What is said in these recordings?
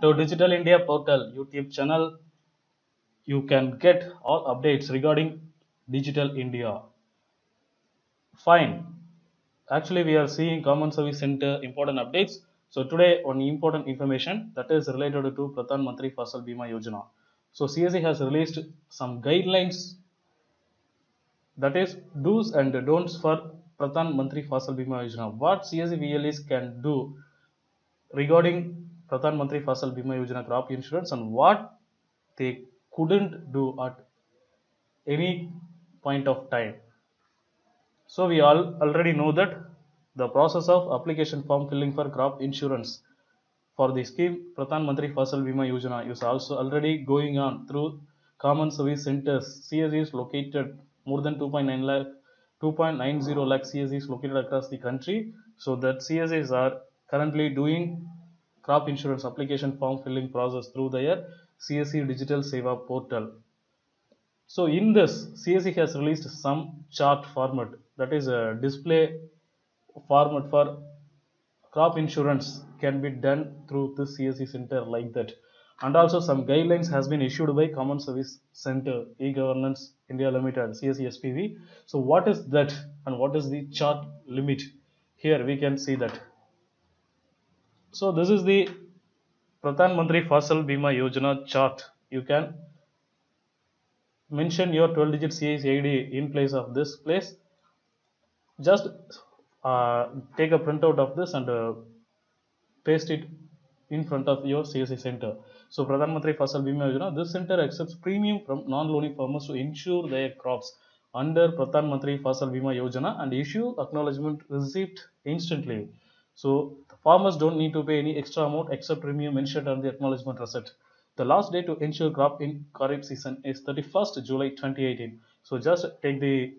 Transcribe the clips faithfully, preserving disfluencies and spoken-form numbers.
to Digital India Portal YouTube channel. You can get all updates regarding Digital India. Fine. Actually, we are seeing Common Service Center important updates. So today on important information that is related to Pradhan Mantri Fasal Bima Yojana. So C S E has released some guidelines, that is do's and don'ts for Pradhan Mantri Fasal Bima Yojana. What C S E V L Es can do regarding Pradhan Mantri Fasal Bima Yojana crop insurance and what they couldn't do at any point of time. So we all already know that the process of application form filling for crop insurance for the scheme Pradhan Mantri Fasal Bima Yojana is also already going on through Common Service Centers. C S Es located more than two point nine zero lakh C S Es located across the country. So that C S Es are currently doing crop insurance application form filling process through their C S E Digital Seva portal. So in this, C S E has released some chart format, that is a display format for crop insurance can be done through the C S E center like that, and also some guidelines has been issued by Common Service Center E-Governance India Limited C S E S P V. So what is that and what is the chart limit? Here we can see that. So this is the Pradhan Mantri Fasal Bima Yojana chart. You can mention your twelve digit C S E I D in place of this place. Just uh, take a printout of this and uh, paste it in front of your C S E center. So Pradhan Mantri Fasal Bima Yojana, this center accepts premium from non-loaning farmers to insure their crops under Pradhan Mantri Fasal Bima Yojana and issue acknowledgement receipt instantly. So the farmers don't need to pay any extra amount except premium mentioned on the acknowledgement receipt. The last day to insure crop in Kharib season is thirty-first July twenty eighteen. So just take the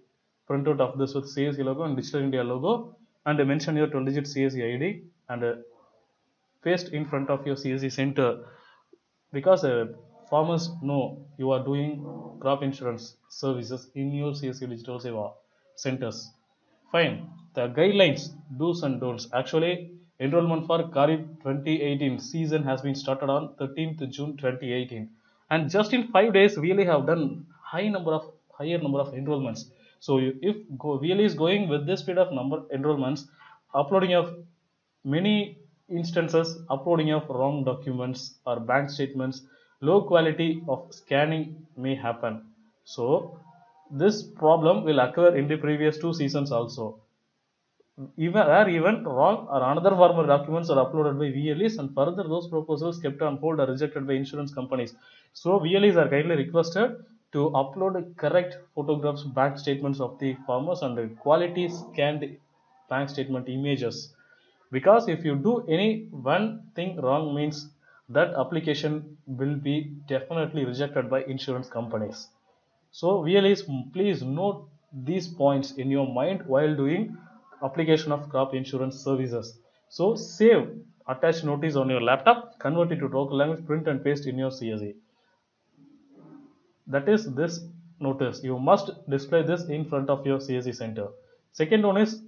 printout of this with C S E logo and Digital India logo and mention your twelve digit C S E I D and uh, paste in front of your C S E center, because uh, farmers know you are doing crop insurance services in your C S E Digital Seva centers. Fine. The guidelines, do's and don'ts. Actually, enrollment for Kharib twenty eighteen season has been started on thirteenth June twenty eighteen, and just in five days V L E have done high number of higher number of enrollments. So if V L E is going with this speed of number enrollments, uploading of many instances, uploading of wrong documents or bank statements, low quality of scanning may happen. So this problem will occur in the previous two seasons also. Even or even wrong or another farmer documents are uploaded by V L Es, and further those proposals kept on hold are rejected by insurance companies. So V L Es are kindly requested to upload correct photographs, bank statements of the farmers and the quality scanned bank statement images. Because if you do any one thing wrong means that application will be definitely rejected by insurance companies. So V L Es, please note these points in your mind while doing application of crop insurance services. So save attached notice on your laptop, convert it to local language, print and paste in your C S E. That is this notice. You must display this in front of your C S E center. Second one is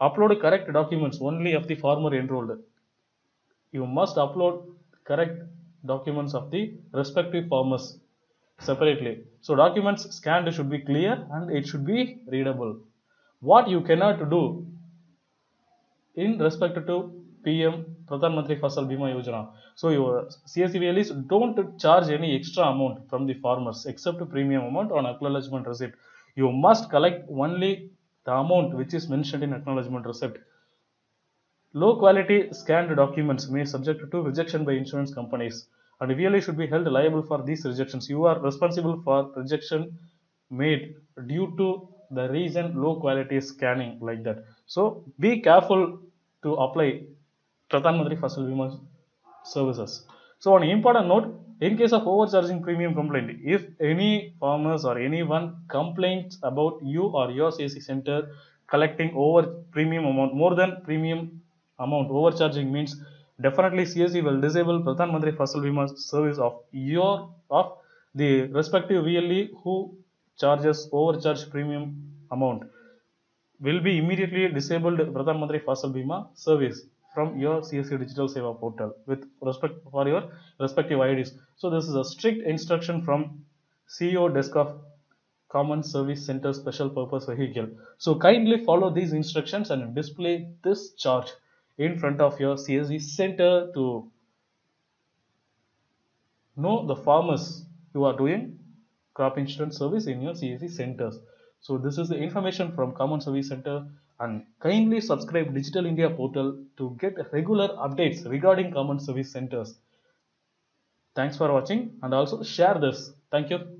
upload correct documents only of the farmer enrolled. You must upload correct documents of the respective farmers separately. So documents scanned should be clear and it should be readable. What you cannot do in respect to P M Pradhan Mantri Fasal Bima Yojana. So your C S E V L Es don't charge any extra amount from the farmers except premium amount on acknowledgement receipt. You must collect only the amount which is mentioned in acknowledgement receipt. Low quality scanned documents may subject to rejection by insurance companies, and V L E should be held liable for these rejections. You are responsible for rejection made due to the reason low quality scanning like that. So be careful to apply Pradhan Mantri Fasal Bima services. So on important note, in case of overcharging premium complaint, if any farmers or anyone complains about you or your C S E center collecting over premium amount, more than premium amount, overcharging means definitely C S E will disable Pradhan Mantri Fasal Bima service of your of the respective V L E who charges overcharge premium amount. Will be immediately disabled Pradhan Mantri Fasal Bima service. from your C S E Digital Seva portal with respect for your respective I Ds. So this is a strict instruction from C E O desk of Common Service Center Special Purpose Vehicle. So kindly follow these instructions and display this chart in front of your C S E center to know the farmers who are doing crop insurance service in your C S E centers. So this is the information from Common Service Center, and kindly subscribe Digital India Portal to get regular updates regarding Common Service Centers. Thanks for watching, and also share this. Thank you.